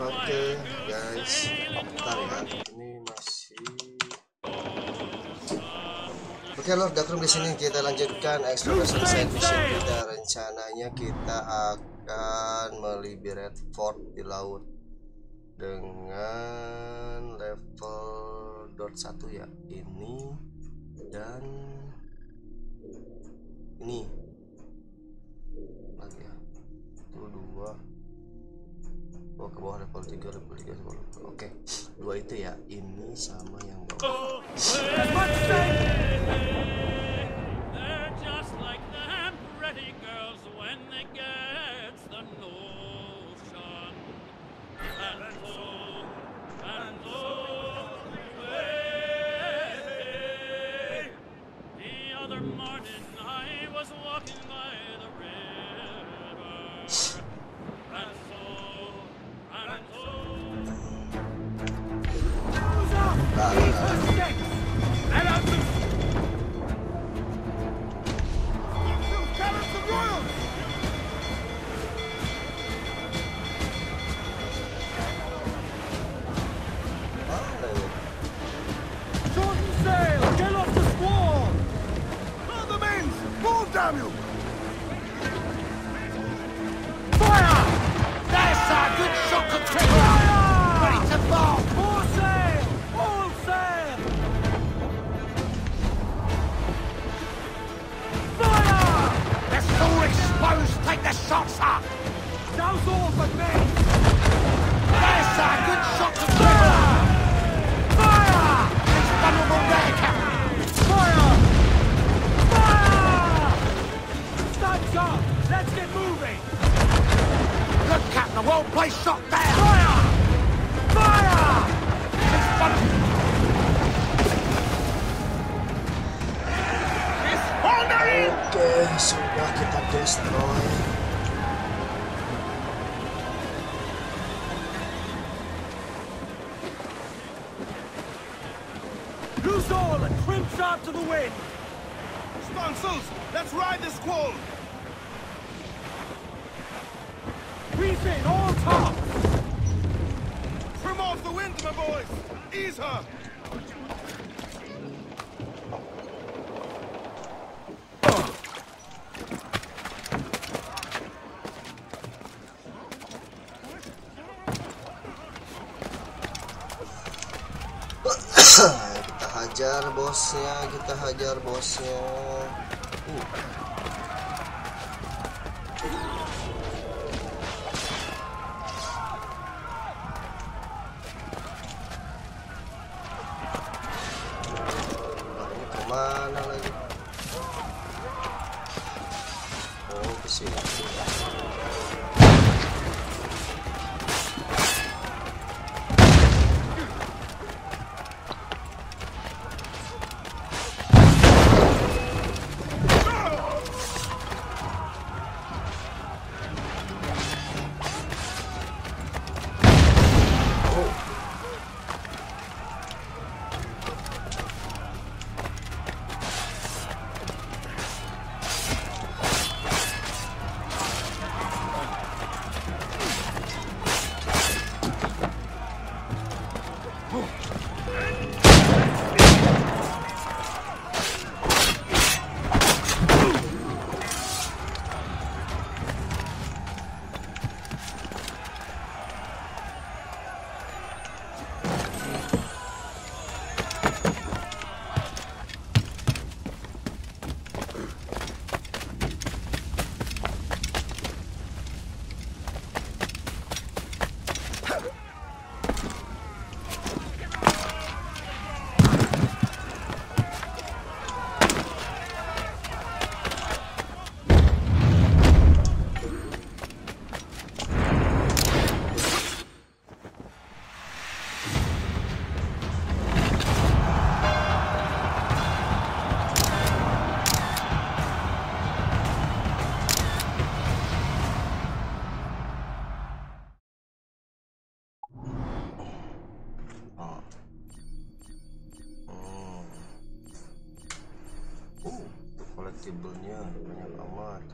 pakai guys. Bentar ya, ini masih oke lor. Darkroom di sini kita lanjutkan exploration side mission kita. Rencananya kita akan meliberate fort di laut dengan level dot 1 ya, ini dan ini lagi ya, itu 2. Oh, ke bawah level 3, level 3 sebelum. Oke, 2 itu ya, ini sama yang bawah. Loose all and trim sharp to the wind! Sponsors, let's ride this squall! Weave in all tops! Trim off the wind, my boys! Ease her! Kita hajar bosnya Ini kemana lagi? Oh, kesini. Kolektiblenya banyak amat.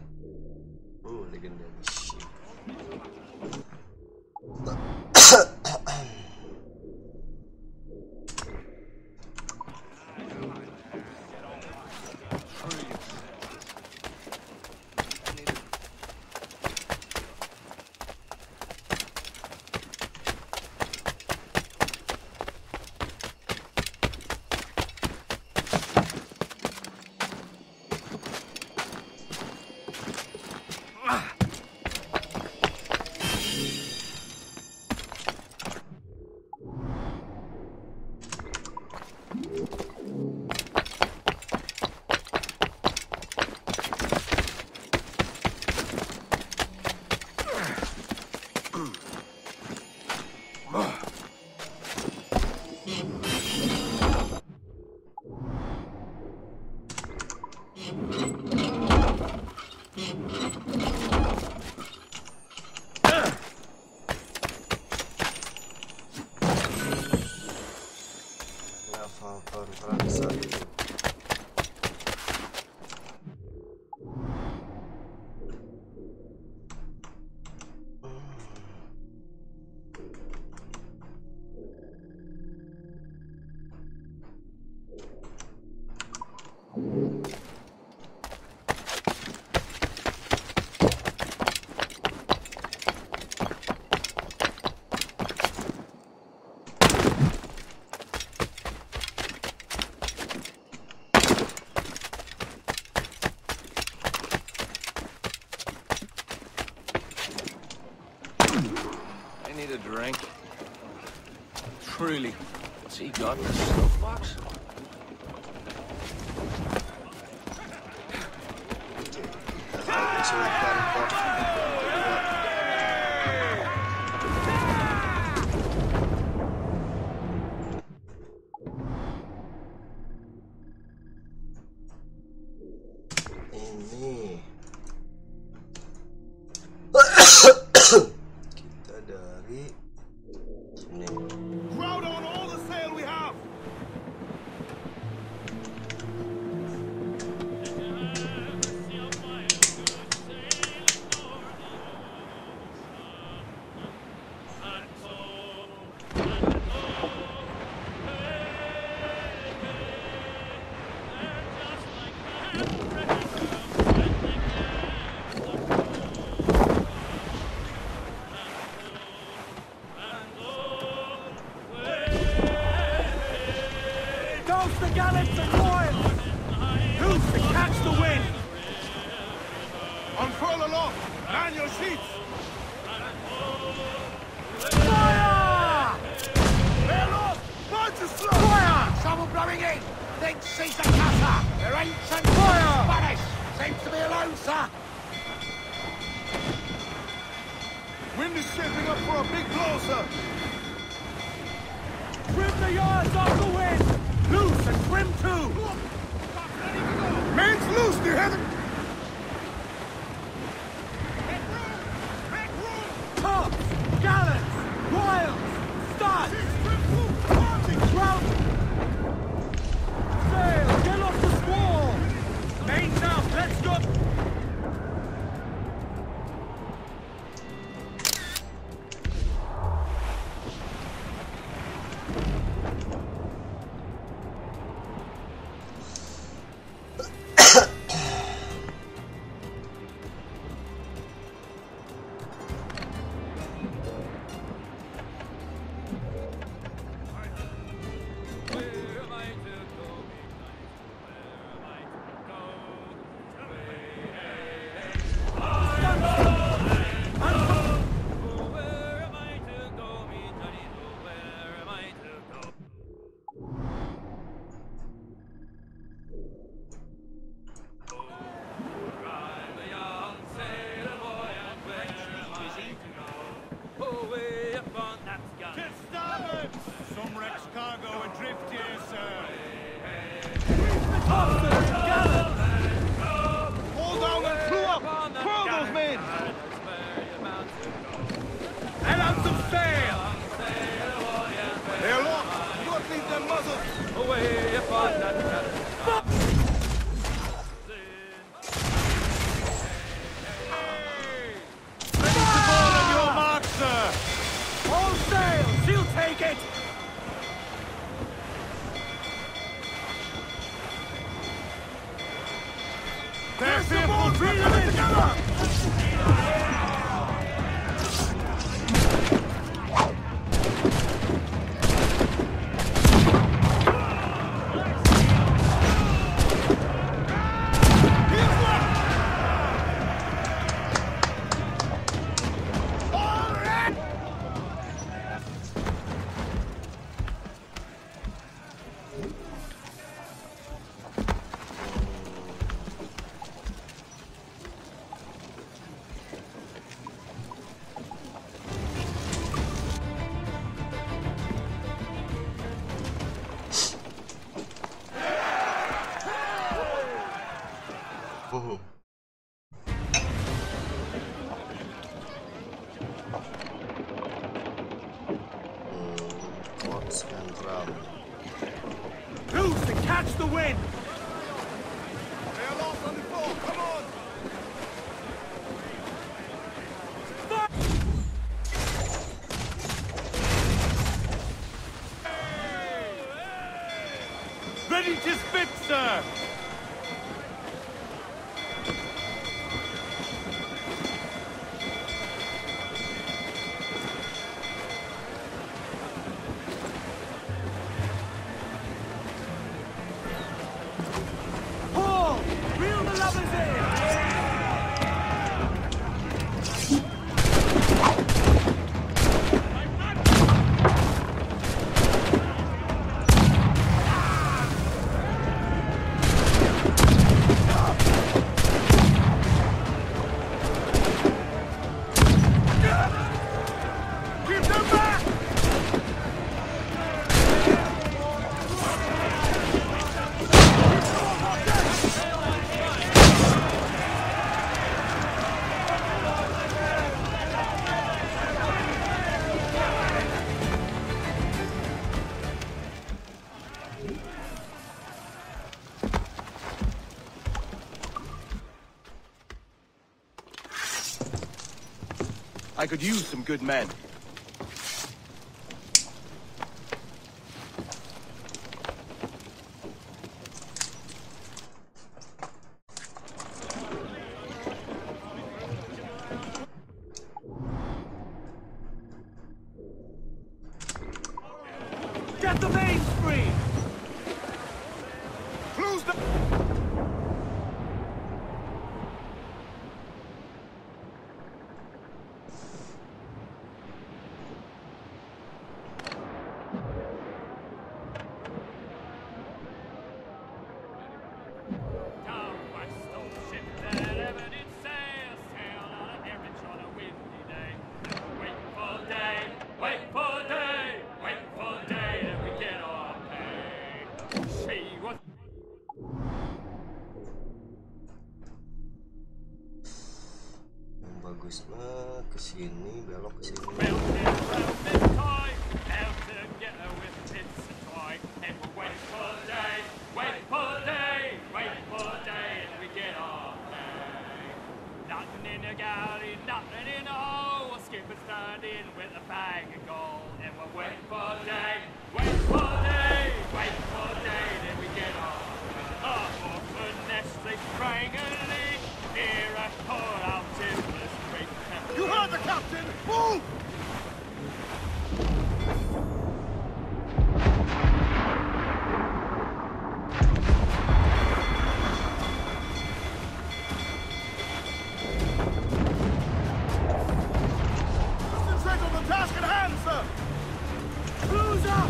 Legendaris. Drink. Truly, what's he got in the soapbox? this comes up. Loose and catch the wind! They're lost on the ball, come on! Ready to spit, sir! Paul! Reel the lovers in! I could use some good men. Get the main screen! Close the... Kesini, belok kesini. Move! Concentrate on the task at hand, sir! Blues up!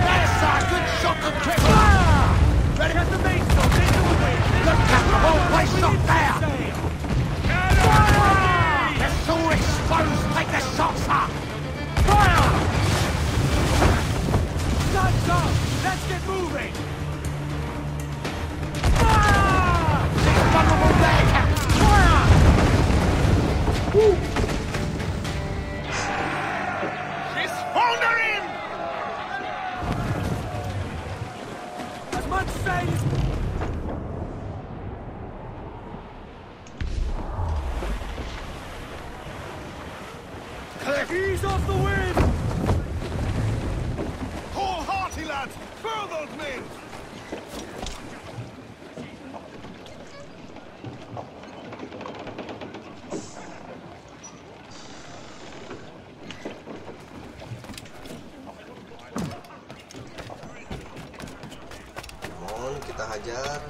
Yes, sir! Good shot from Chris! Ah! Ready? At the main stop! Look at the whole place up there! It's all exposed! Take the shots up! Fire! Guns up! Let's get moving! Fire! She's vulnerable there, Captain! Fire! Woo. She's holding! As much sail as... Ease off the wind! Haul hearty, lads! Furl those men! Mohon kita hajar.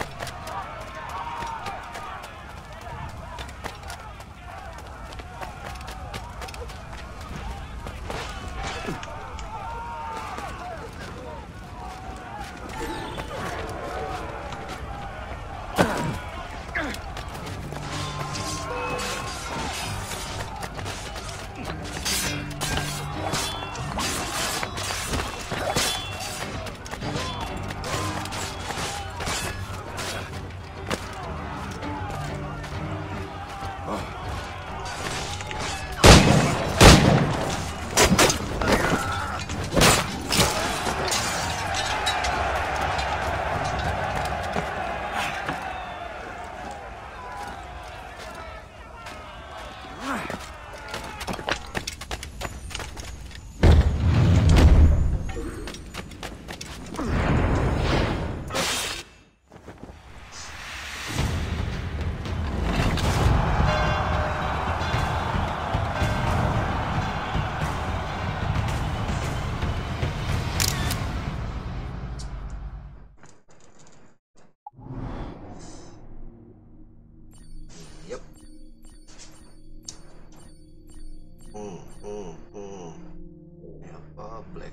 Black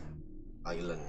Island.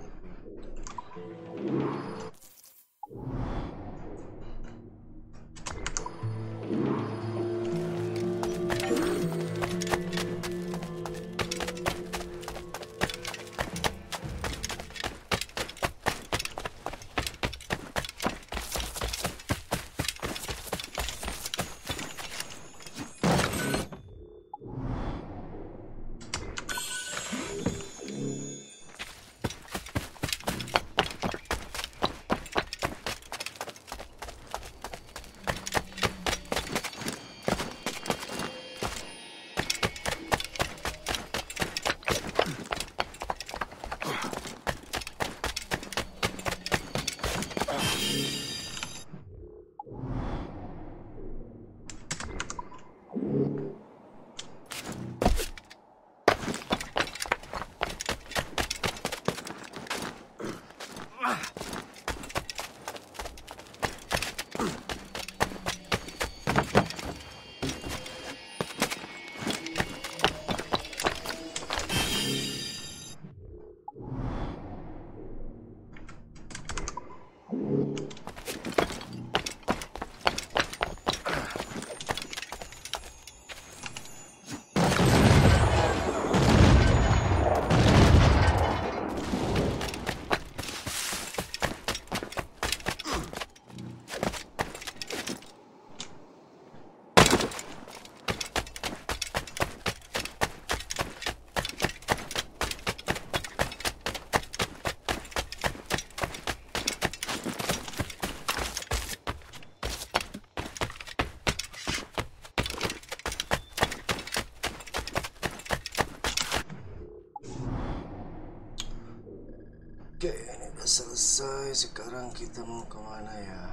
Selesai. Sekarang kita mau kemana ya?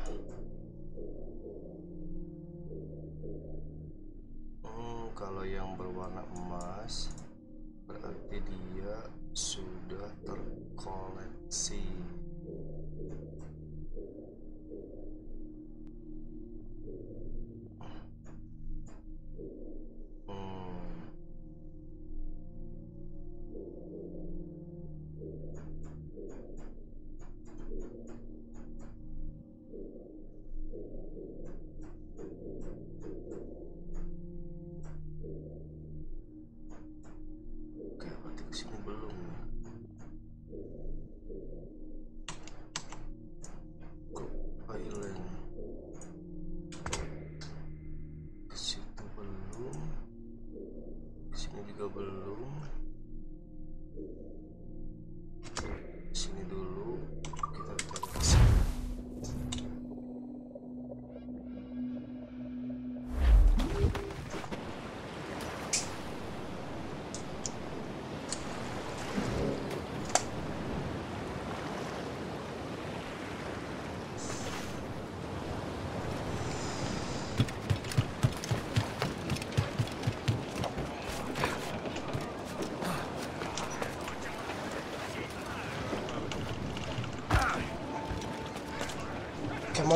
Kalau yang berwarna emas berarti dia sudah terkoleksi. Come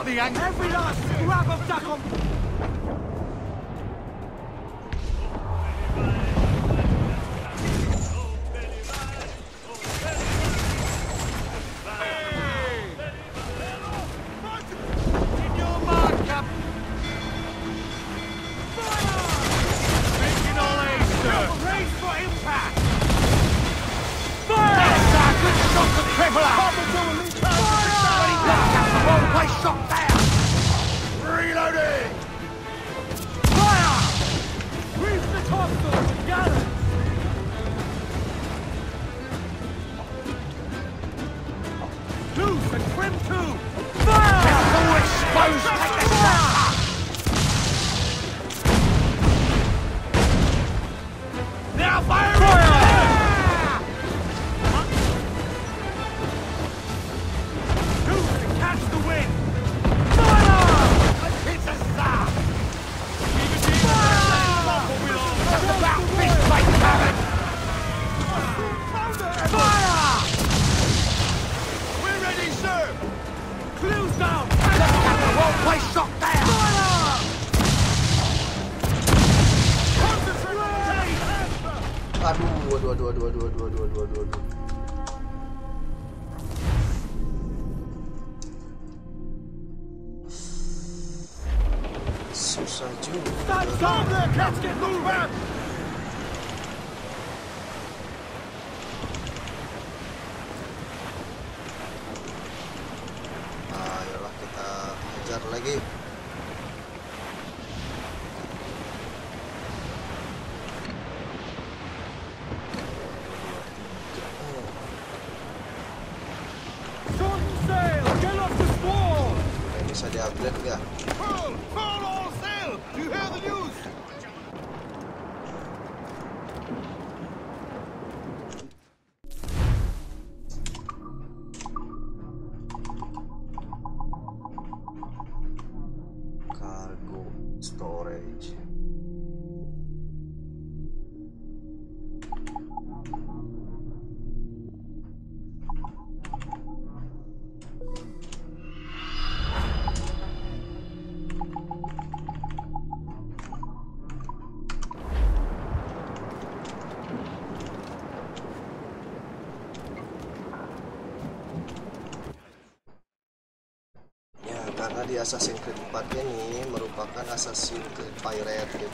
start the angle. Every last scrap of duck on. Hey! In your mark, Captain. Fire! Making all aims, sir. Race for impact. Fire! That's our good shot for the triple out. One-way shot there! Reloading! Fire! Reach the topsail and gallop! Loose and trim too! Fire! All exposed! Take the fire! Now fire! Fire! Aduh. Susah juga. Ayolah kita kejar lagi. Di Assassin's Creed 4 ini merupakan Assassin's Creed Pirate, jadi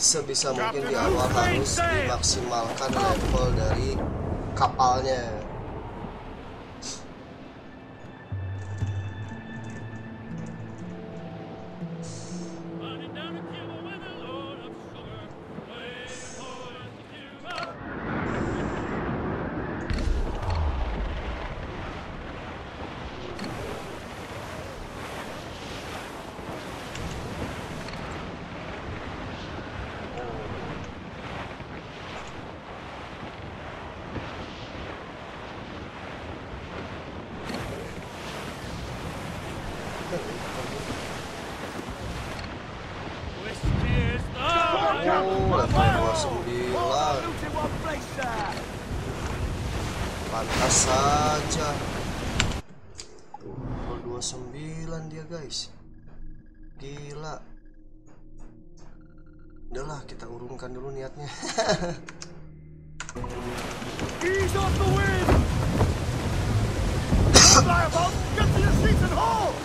sebisa mungkin di awal harus dimaksimalkan level dari kapalnya. Pantas saja. Level 29 dia, guys. Gila. Udahlah, kita urungkan dulu niatnya. He's on the win. Fireball, get to your seats and hold.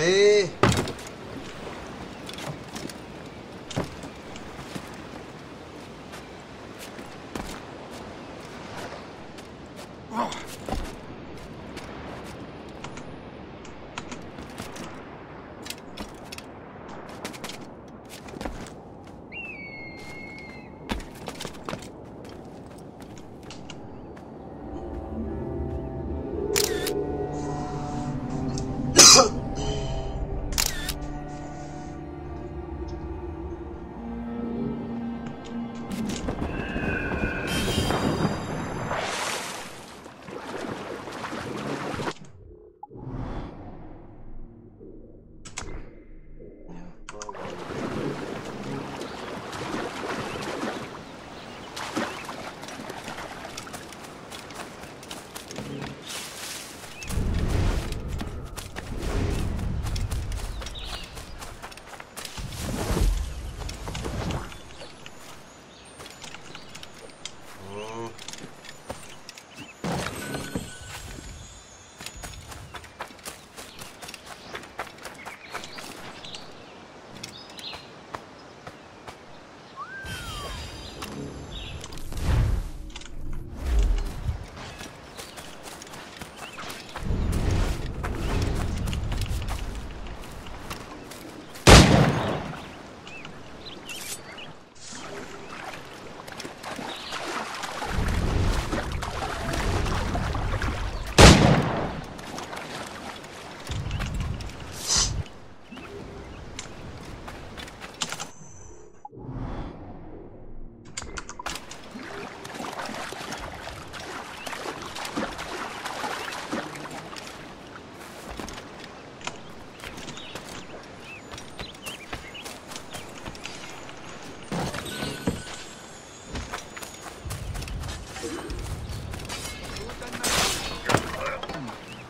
Hey.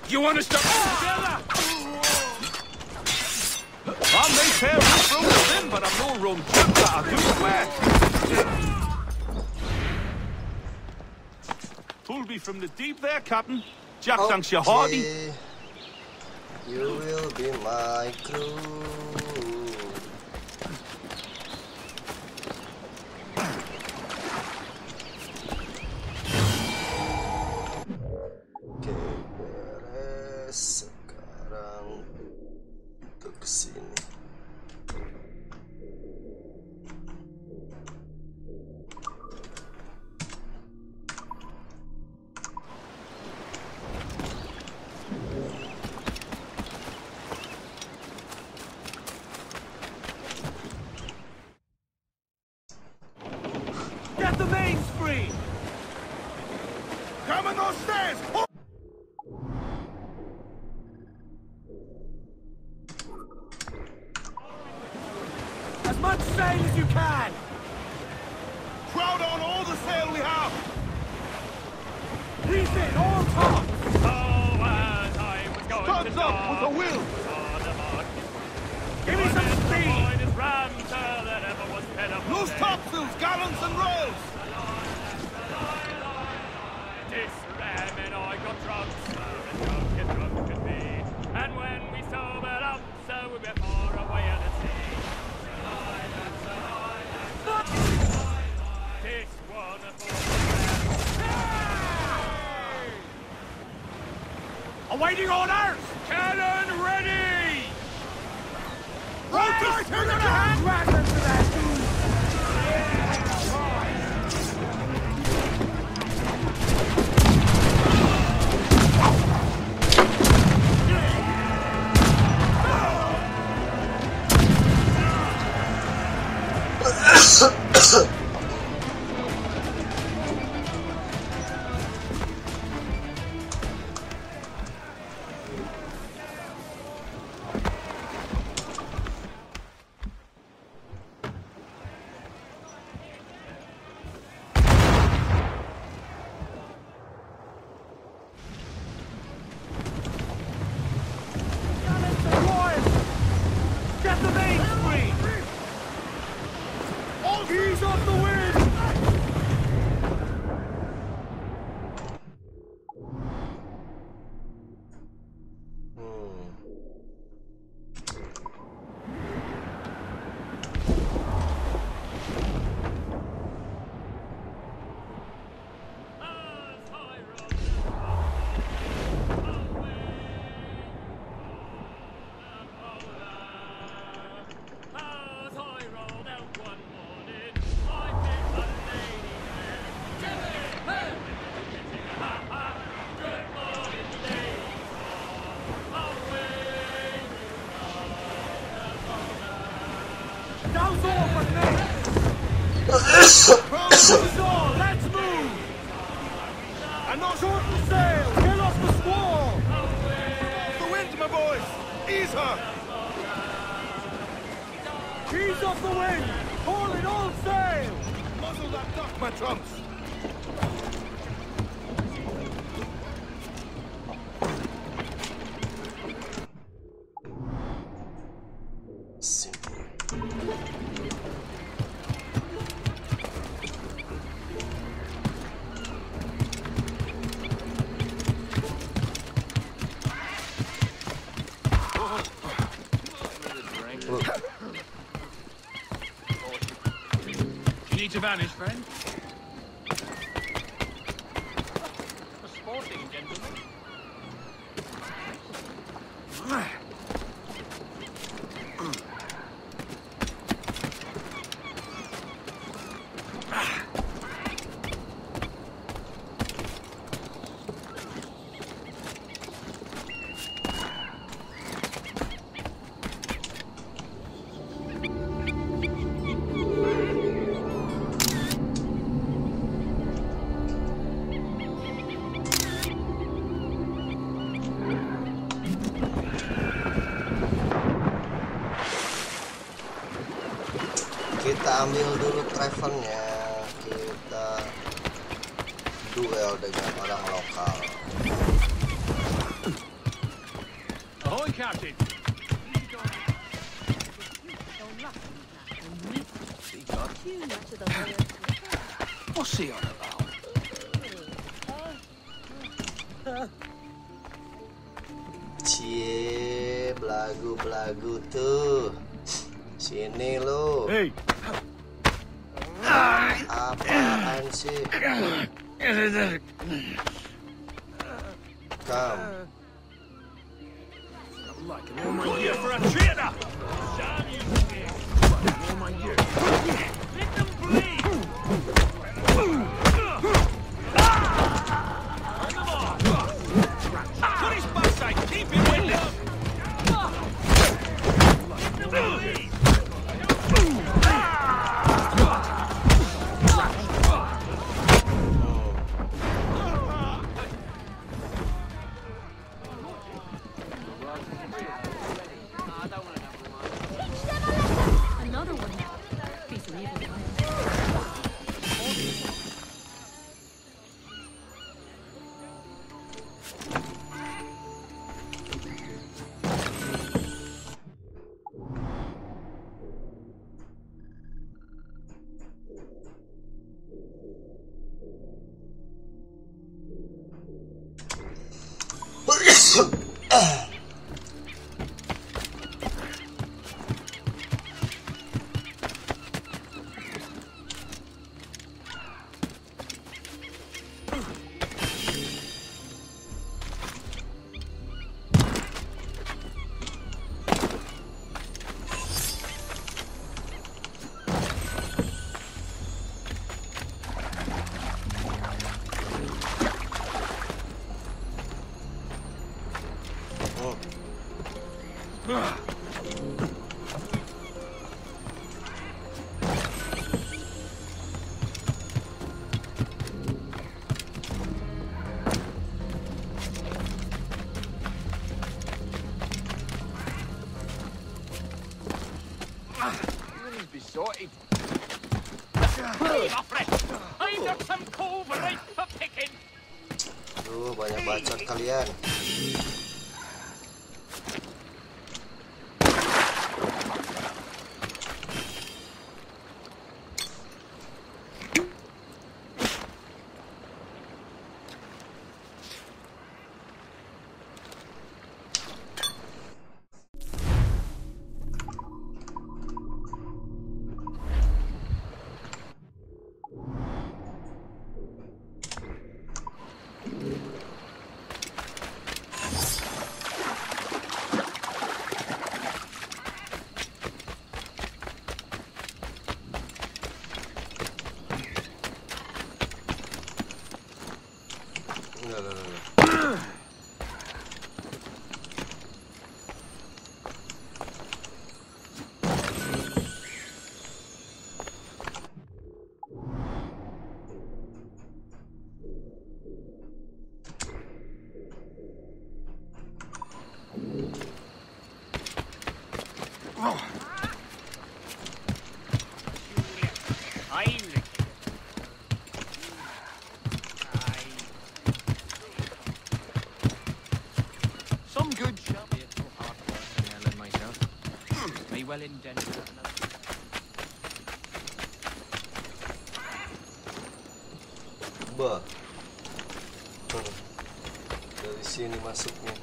You want to stop? I may tear this room thin, but I'm no room tripper. I do glad. Pulled me from the deep there, Captain. Jack Dunks, you're hardy. You will be my crew. Awaiting orders! Cannon ready! Right, you're gonna have to answer that, dude! Let's move. I'm not short of sail. Get off the squall. The wind, my boys. Ease her. Ease off the wind. Haul in all sail. Muzzle that duck, my trumps. To vanish, friend. A sporting gentleman. Kita ambil dulu Trevennya, kita duel dengan orang lokal. Ahoy, Captain. What's he on about? Cie, belagu-belagu tuh. Sini lo. Hey. Apaan sih? Come. Aduh, banyak bacot kalian. good shot. May well indent. Bah. Dari sini masuknya.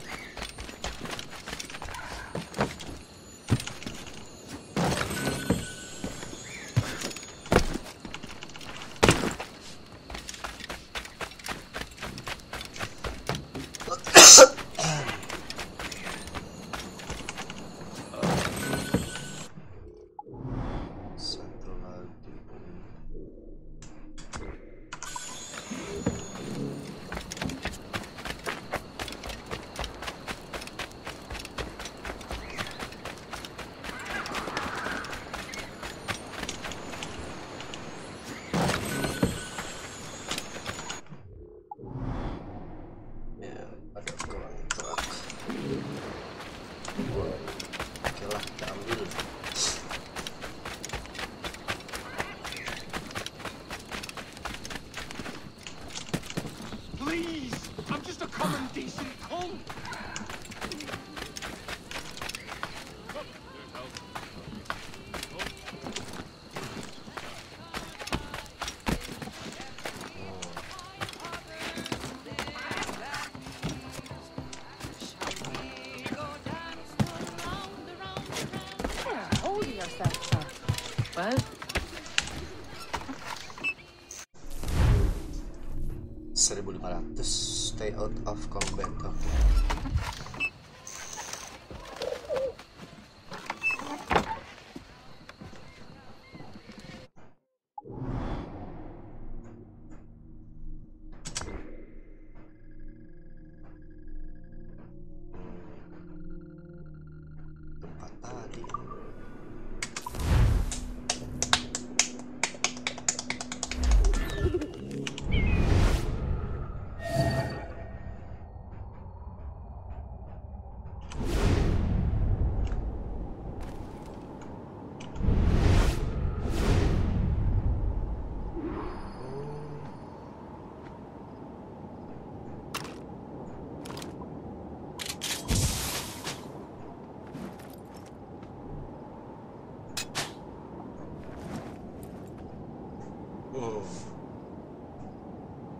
Stay out of combat. Okay.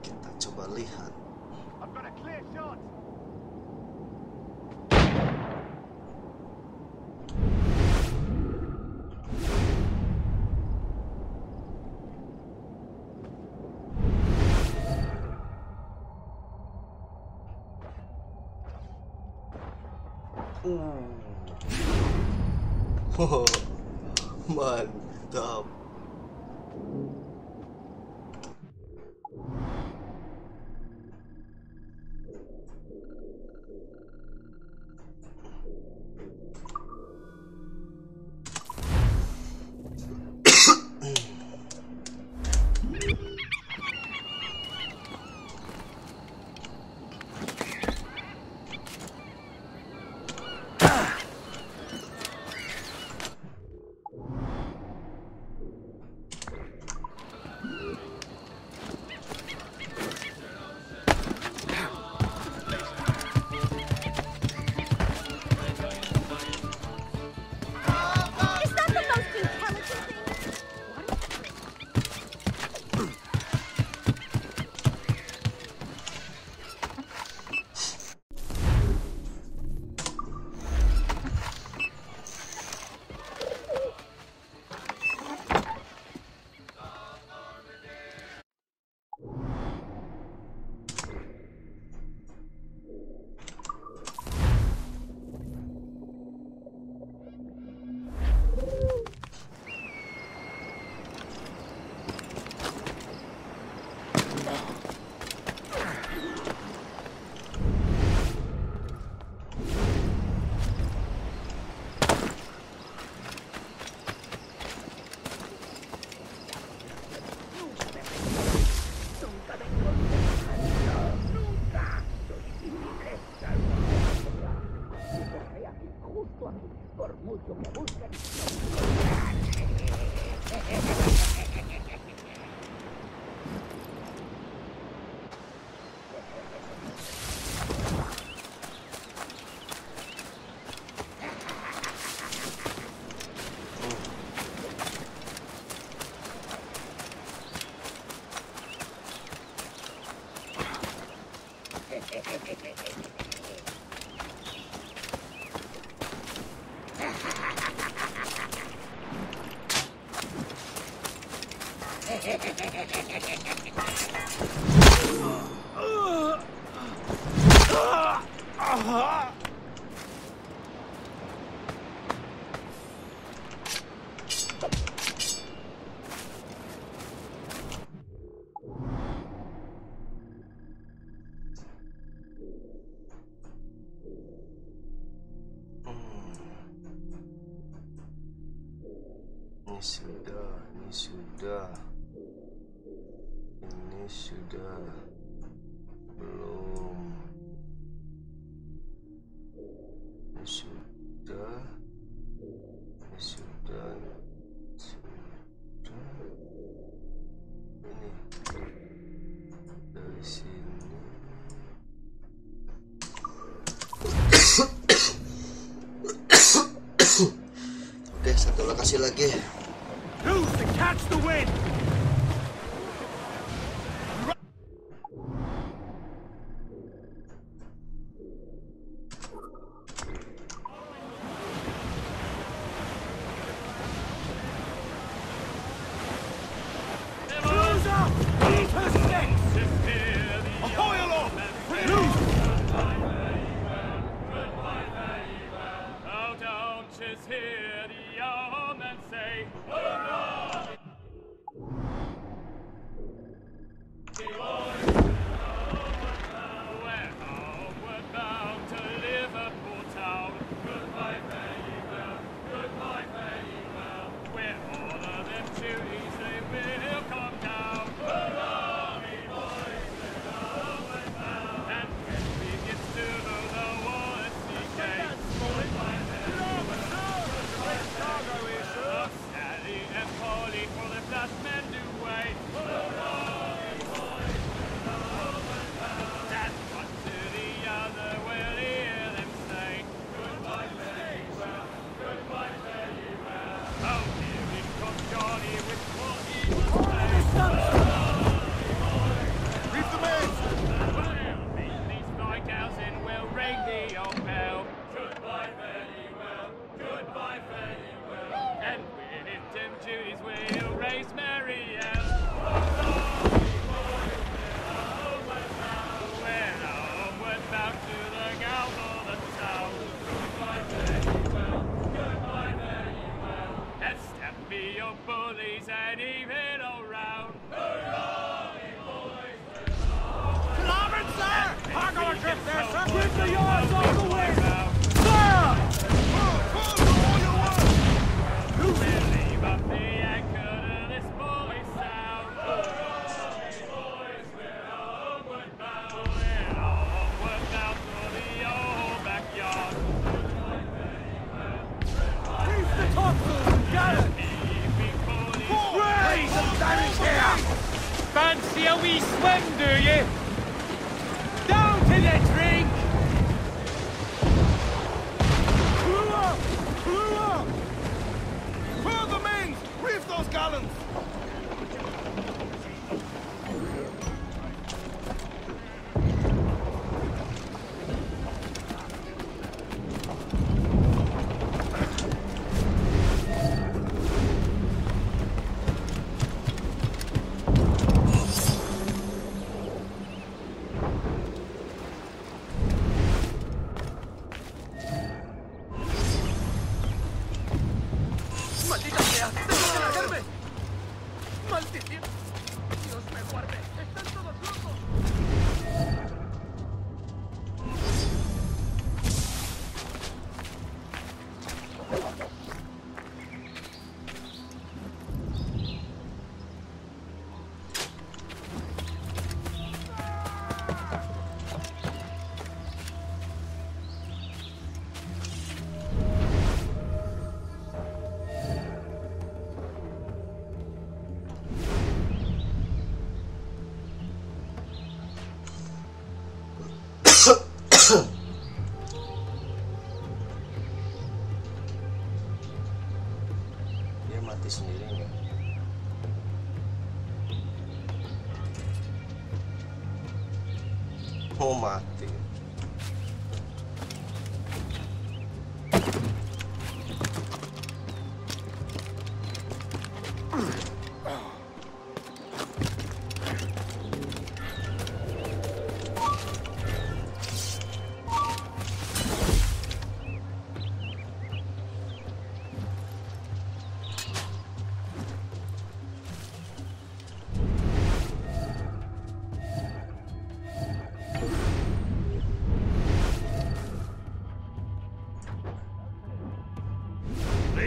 Kita coba lihat. I've got a clear shot. Oh, mantap. Sudah belum, sudah ini dari sini. Oke, satu lokasi lagi.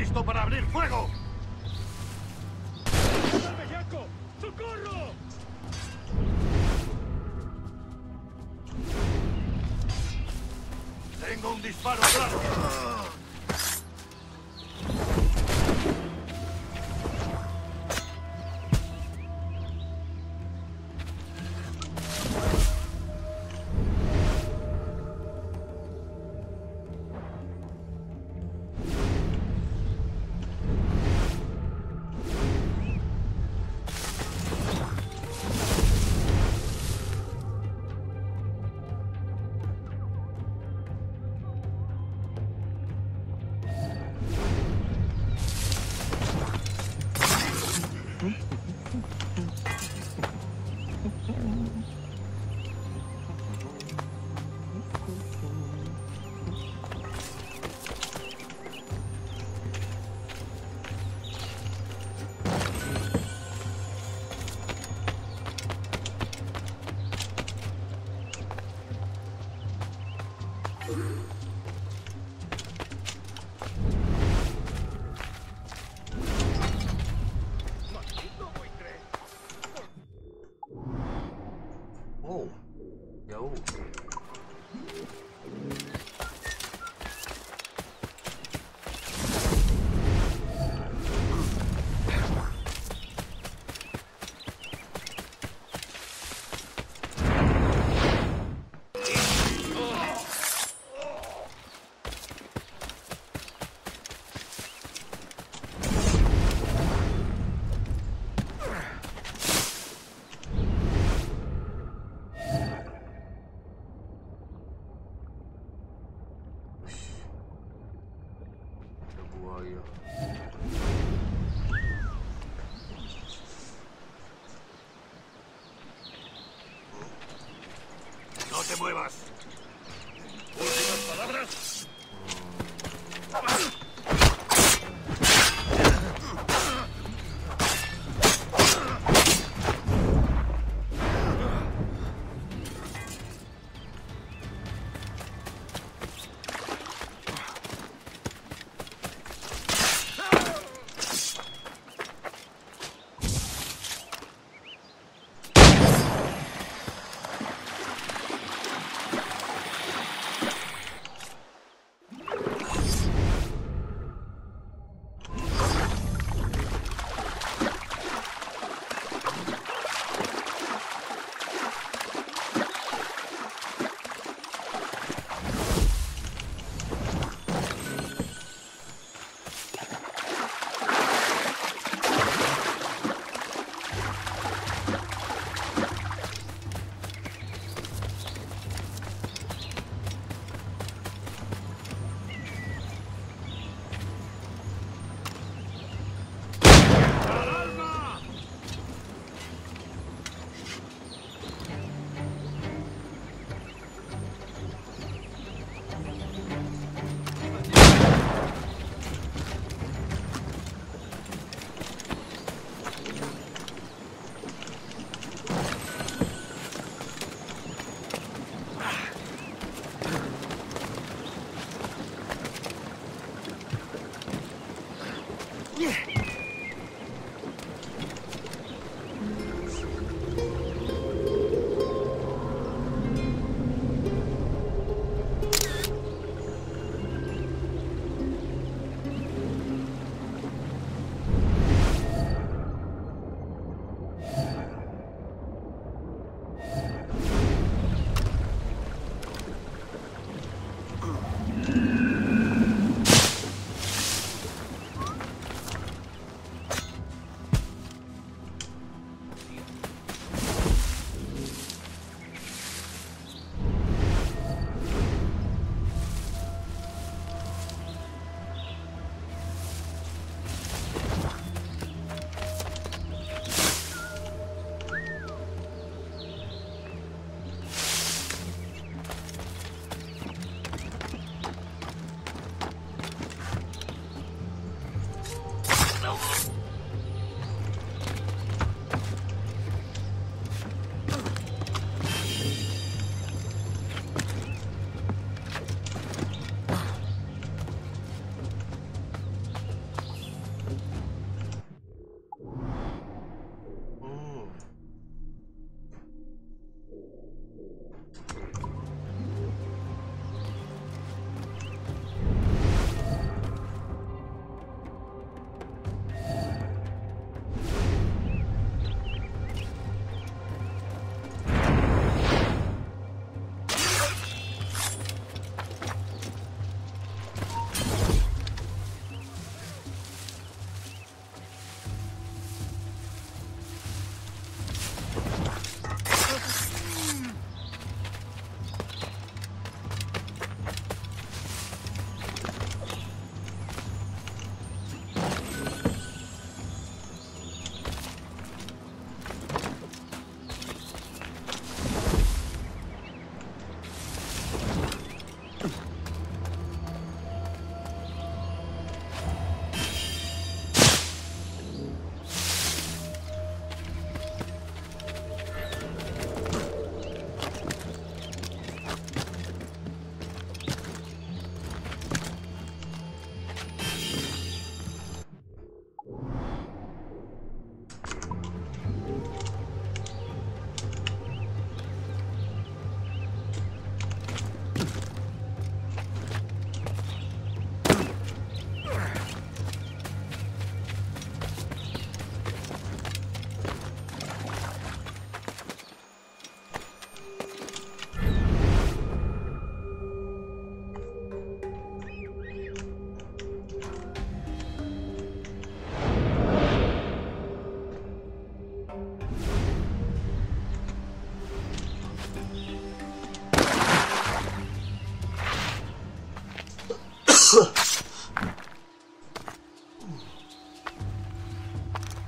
¡Listo para abrir fuego! ¡Bellaco! ¡Socorro! ¡Tengo un disparo claro! ¡No te muevas! ¡Últimas palabras!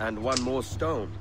And one more stone.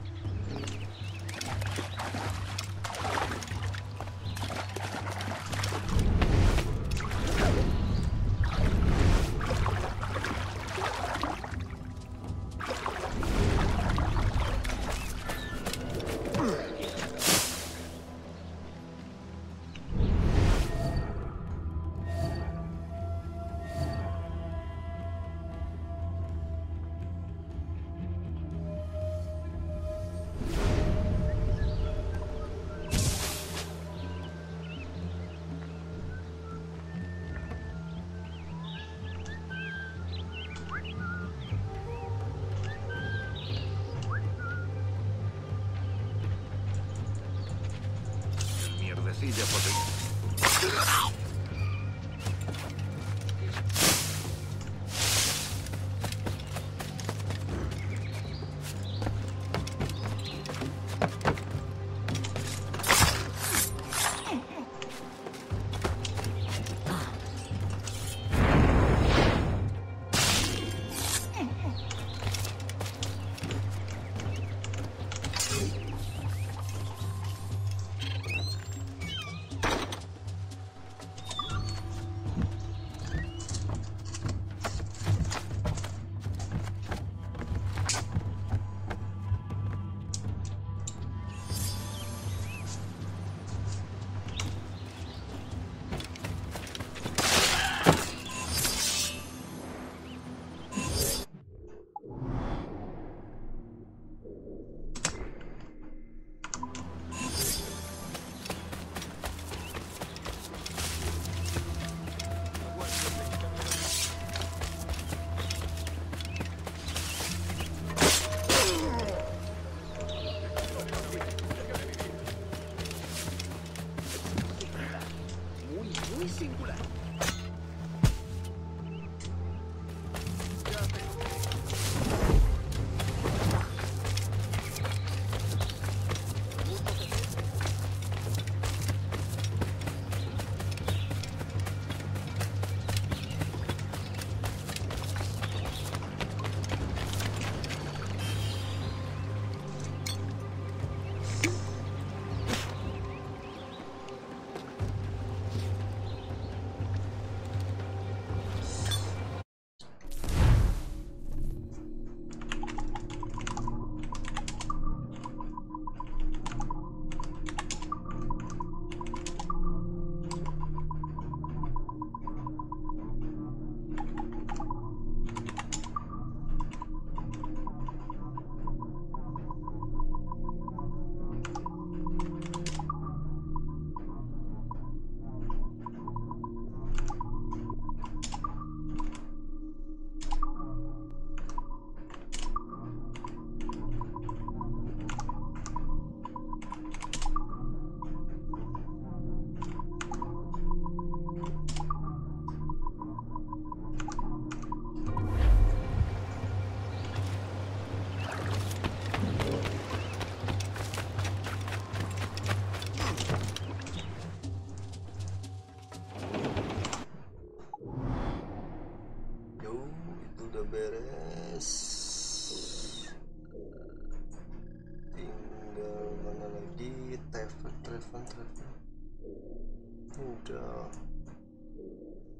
Udah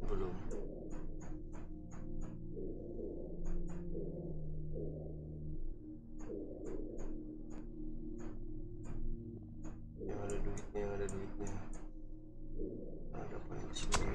belum? Yang ada duitnya, yang ada duitnya. Ada apa di sini?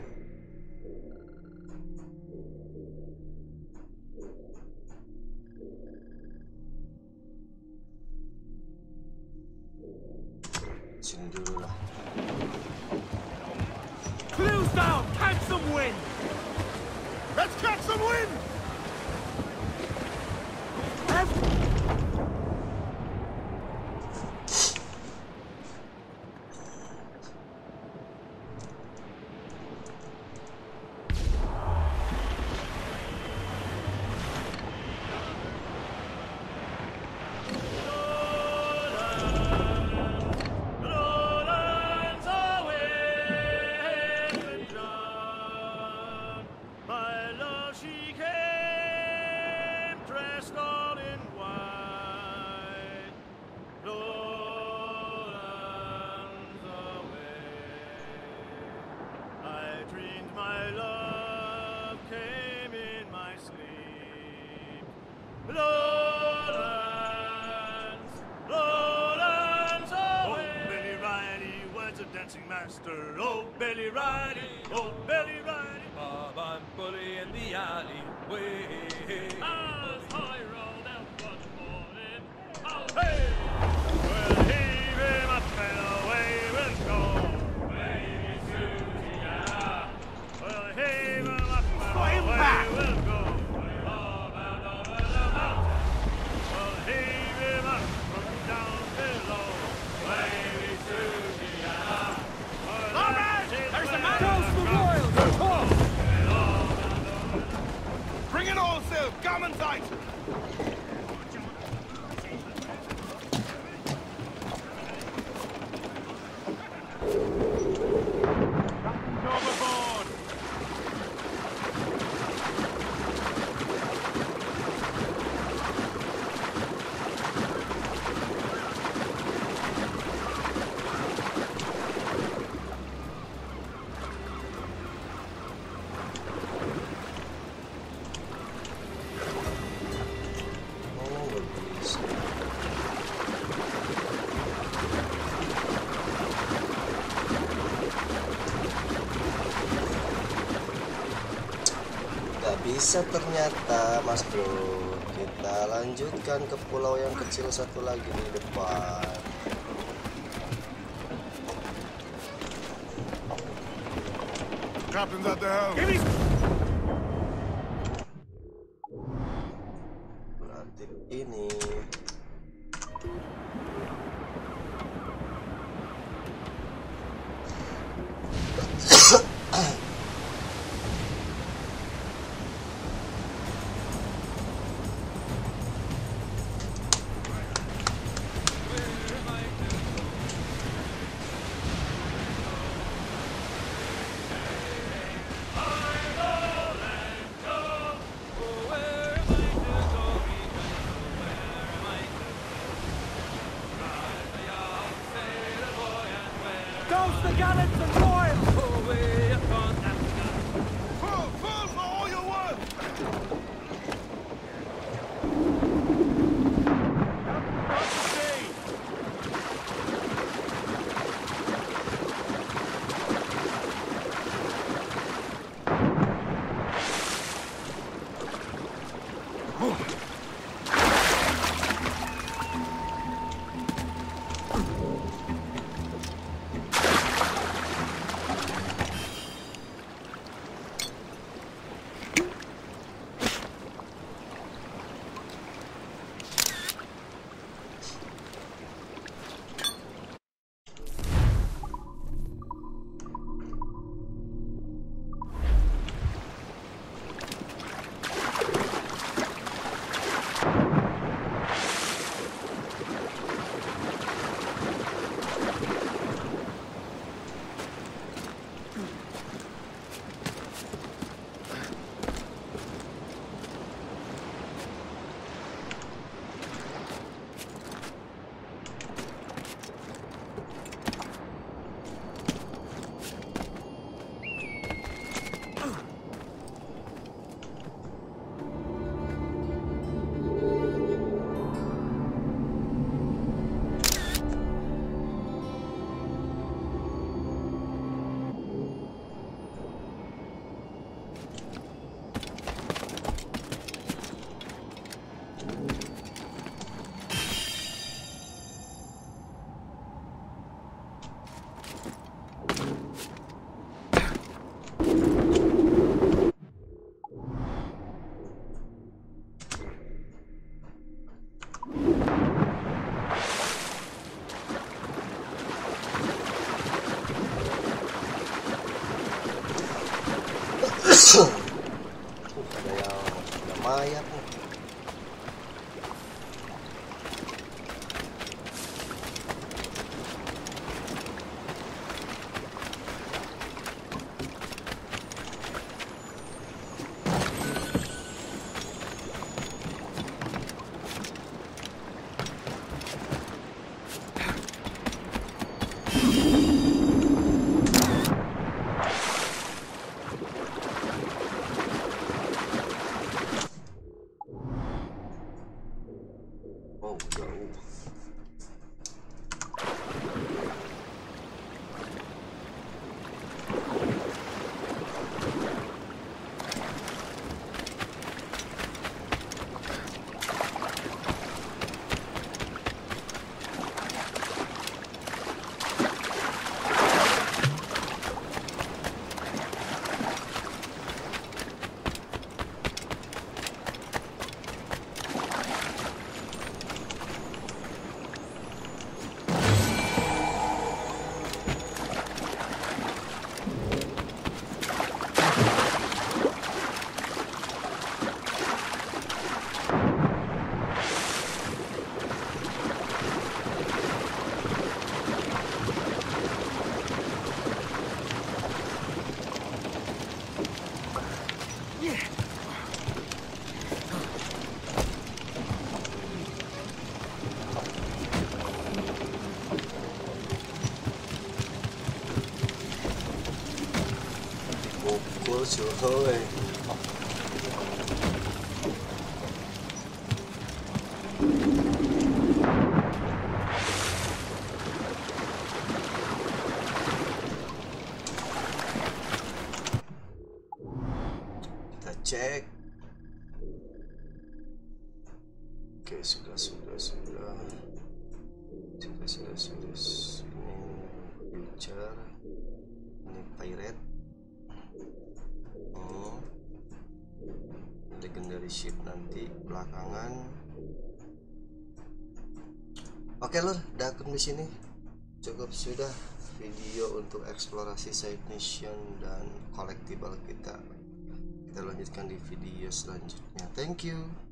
she came, dressed all in white. Roland's away. I dreamed my love came in my sleep. Roland's away. Oh, Billy Riley was a dancing master. Oh, Billy Riley, oh, Billy Riley. Bob and Bully in the alleyway. As I rolled out one morning, oh, hey! Well, heave him up and away we'll go. Baby Susie, yeah. Well, heave him up and away we'll go. Bob and over the mountain. Well, heave him up from down below. Baby Susie, yeah. Well, all right! There's the mountain! Toast the royals! Bring it all, Sil! Come and fight! Bisa ternyata, Mas Bro. Kita lanjutkan ke pulau yang kecil satu lagi di depan. Captain's at the helm. Berarti ini. go. Close your hole. Kita cek. Oke, sudah. Ini Witcher, ini Pirate. Oh, legendary ship nanti belakangan. Oke lor, Darkroom di sini cukup sudah video untuk eksplorasi side mission dan collectible kita. Kita lanjutkan di video selanjutnya. Thank you.